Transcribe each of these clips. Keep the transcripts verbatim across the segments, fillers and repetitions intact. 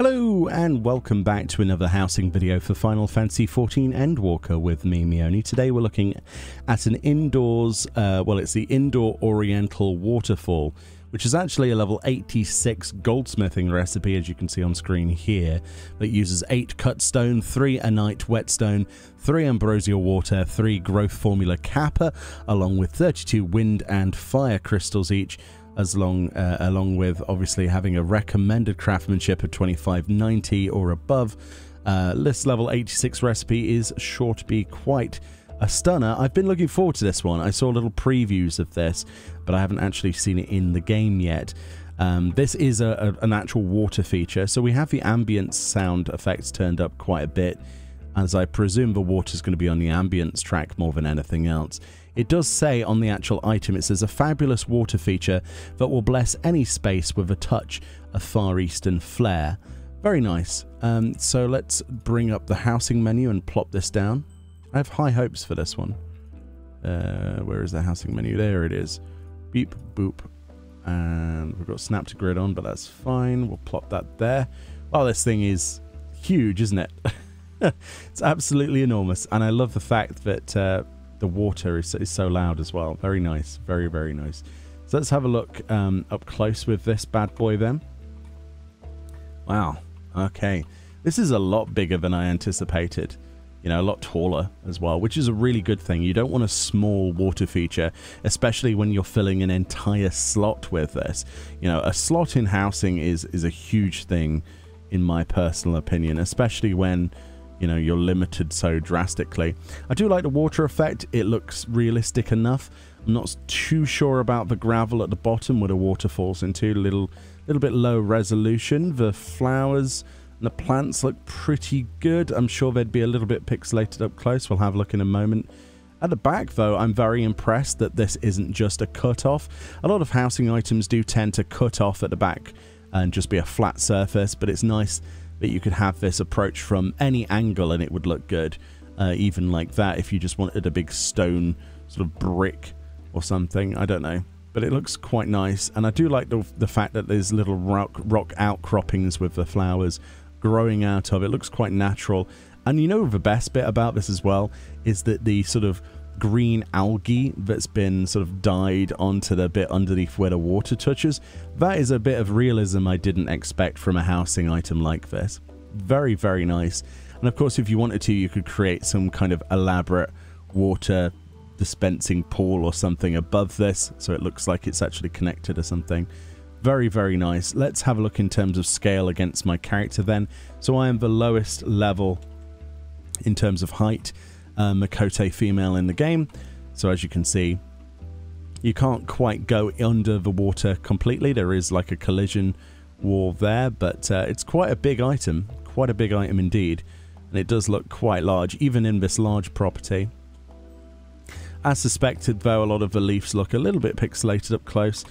Hello and welcome back to another housing video for Final Fantasy fourteen Endwalker with me, Meoni. Today we're looking at an indoors, uh, well it's the Indoor Oriental Waterfall, which is actually a level eighty-six goldsmithing recipe, as you can see on screen here, that uses eight cut stone, three anite whetstone, three ambrosia water, three growth formula kappa, along with thirty-two wind and fire crystals each, as long uh, along with obviously having a recommended craftsmanship of twenty-five ninety or above. Uh, this level eighty-six recipe is sure to be quite a stunner. I've been looking forward to this one. I saw little previews of this, but I haven't actually seen it in the game yet. Um, this is a, a, an actual water feature, so we have the ambient sound effects turned up quite a bit, as I presume the water is going to be on the ambience track more than anything else. It does say on the actual item, it says a fabulous water feature that will bless any space with a touch of Far Eastern flair. Very nice. Um, so let's bring up the housing menu and plop this down. I have high hopes for this one. Uh, where is the housing menu? There it is. Beep, boop. And we've got snap to grid on, but that's fine. We'll plop that there. Oh, this thing is huge, isn't it? It's absolutely enormous, and I love the fact that uh, the water is, is so loud as well. Very nice, very very nice. So let's have a look um, up close with this bad boy then. Wow, okay, this is a lot bigger than I anticipated, you know, a lot taller as well, which is a really good thing. You don't want a small water feature, especially when you're filling an entire slot with this. You know, a slot in housing is is a huge thing in my personal opinion, especially when you know, you're limited so drastically. I do like the water effect. It looks realistic enough. I'm not too sure about the gravel at the bottom where the water falls into. A little, little bit low resolution. The flowers and the plants look pretty good. I'm sure they'd be a little bit pixelated up close. We'll have a look in a moment. At the back, though, I'm very impressed that this isn't just a cut-off. A lot of housing items do tend to cut off at the back and just be a flat surface, but it's nice that you could have this approach from any angle and it would look good, uh, even like that, if you just wanted a big stone sort of brick or something, I don't know. But it looks quite nice, and I do like the, the fact that there's little rock, rock outcroppings with the flowers growing out of it. It looks quite natural. And you know the best bit about this as well is that the sort of green algae that's been sort of dyed onto the bit underneath where the water touches, that is a bit of realism I didn't expect from a housing item like this. Very very nice. And of course, if you wanted to, you could create some kind of elaborate water dispensing pool or something above this, so it looks like it's actually connected or something. Very very nice. Let's have a look in terms of scale against my character then. So I am the lowest level in terms of height, Uh, Makote female in the game, so as you can see, you can't quite go under the water completely. There is like a collision wall there, but uh, it's quite a big item, quite a big item indeed, and it does look quite large, even in this large property. As suspected, though, a lot of the leaves look a little bit pixelated up close,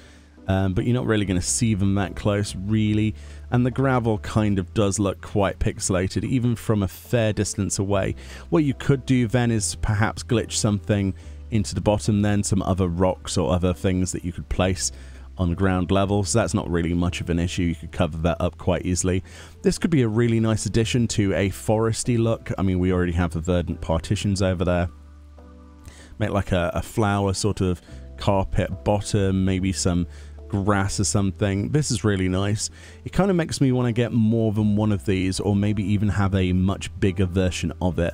um, but you're not really going to see them that close, really, and the gravel kind of does look quite pixelated even from a fair distance away. What you could do then is perhaps glitch something into the bottom then, some other rocks or other things that you could place on ground level, so that's not really much of an issue. You could cover that up quite easily. This could be a really nice addition to a foresty look. I mean, we already have the verdant partitions over there. Make like a, a flower sort of carpet bottom, maybe some grass or something. This is really nice. It kind of makes me want to get more than one of these, or maybe even have a much bigger version of it.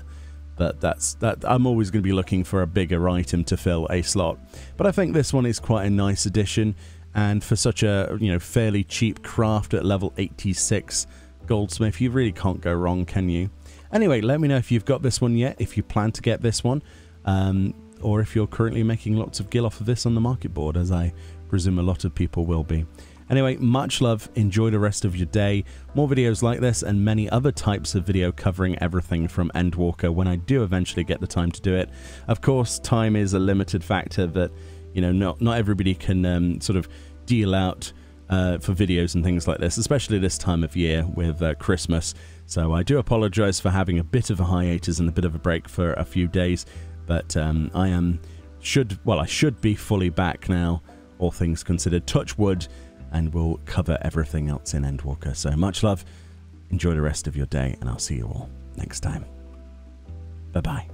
But that's that. I'm always going to be looking for a bigger item to fill a slot, but I think this one is quite a nice addition, and for such a, you know, fairly cheap craft at level eighty-six goldsmith, you really can't go wrong, can you? Anyway, let me know if you've got this one yet, if you plan to get this one, um, or if you're currently making lots of gil off of this on the market board, as I presume a lot of people will be. Anyway, much love, enjoy the rest of your day. More videos like this and many other types of video covering everything from Endwalker when I do eventually get the time to do it. Of course, time is a limited factor that, you know, not, not everybody can um, sort of deal out uh, for videos and things like this, especially this time of year with uh, Christmas. So I do apologize for having a bit of a hiatus and a bit of a break for a few days, but um, I am, should, well, I should be fully back now, all things considered, touch wood, and we'll cover everything else in Endwalker. So much love, Enjoy the rest of your day, and I'll see you all next time. Bye-bye.